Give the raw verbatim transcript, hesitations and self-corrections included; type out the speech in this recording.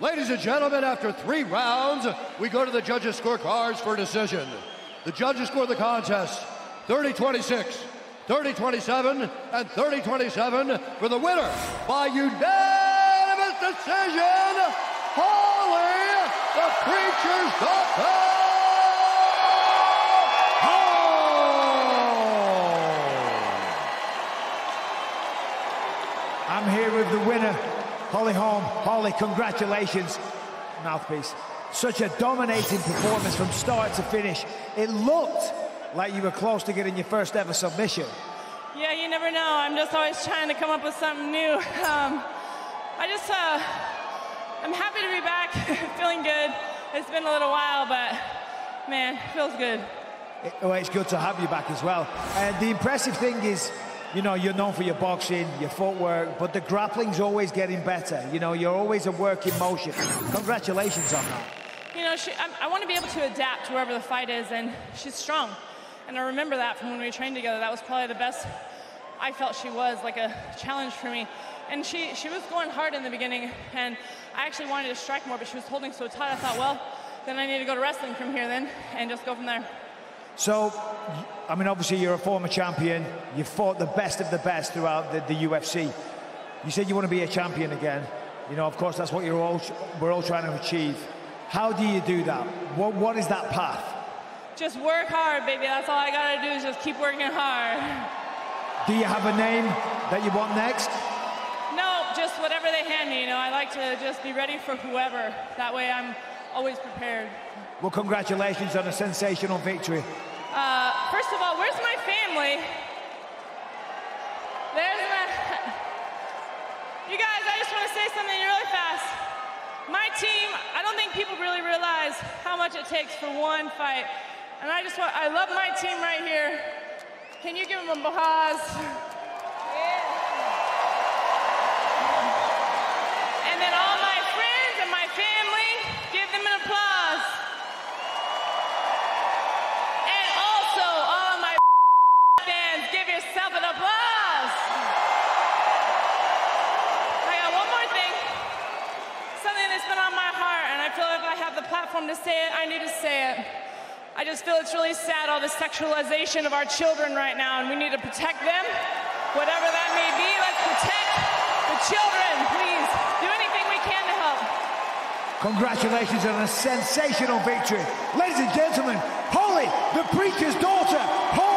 Ladies and gentlemen, after three rounds, we go to the judges' scorecards for decision. The judges scored the contest thirty twenty-six, thirty twenty-seven, and thirty twenty-seven for the winner by unanimous decision, Holly the Preacher's Daughter Holm! I'm here with the winner, Holly Holm. Holly, congratulations. Mouthpiece. Such a dominating performance from start to finish. It looked like you were close to getting your first ever submission. Yeah, you never know. I'm just always trying to come up with something new. Um, I just, uh, I'm happy to be back, feeling good. It's been a little while, but man, it feels good. It, well, it's good to have you back as well. And the impressive thing is, you know, you're known for your boxing, your footwork, but the grappling's always getting better. You know, you're always a work in motion. Congratulations on that. You know, she, I, I want to be able to adapt to wherever the fight is, and she's strong. And I remember that from when we trained together. That was probably the best I felt she was, like a challenge for me. And she, she was going hard in the beginning, and I actually wanted to strike more, but she was holding so tight. I thought, well, then I need to go to wrestling from here then, and just go from there. So, I mean, obviously you're a former champion. You've fought the best of the best throughout the, the U F C. You said you want to be a champion again. You know, of course, that's what you're all, we're all trying to achieve. How do you do that? What, what is that path? Just work hard, baby. That's all I got to do is just keep working hard. Do you have a name that you want next? No, just whatever they hand me. You know, I like to just be ready for whoever. That way I'm always prepared. Well, congratulations on a sensational victory. Uh, first of all, where's my family? There's my... You guys, I just want to say something really fast. My team, I don't think people really realize how much it takes for one fight. And I just want... I love my team right here. Can you give them a applause? Yeah. And then all my friends and my family, give them an applause. And also, all my fans, give yourself an applause. I got one more thing. Something that's been on my heart, and I feel like I have the platform to say it, I need to say it. I just feel it's really sad, all the sexualization of our children right now, and we need to protect them, whatever that may be. Let's protect the children, please. Do anything we can to help. Congratulations on a sensational victory. Ladies and gentlemen, Holly, the Preacher's Daughter, Holly.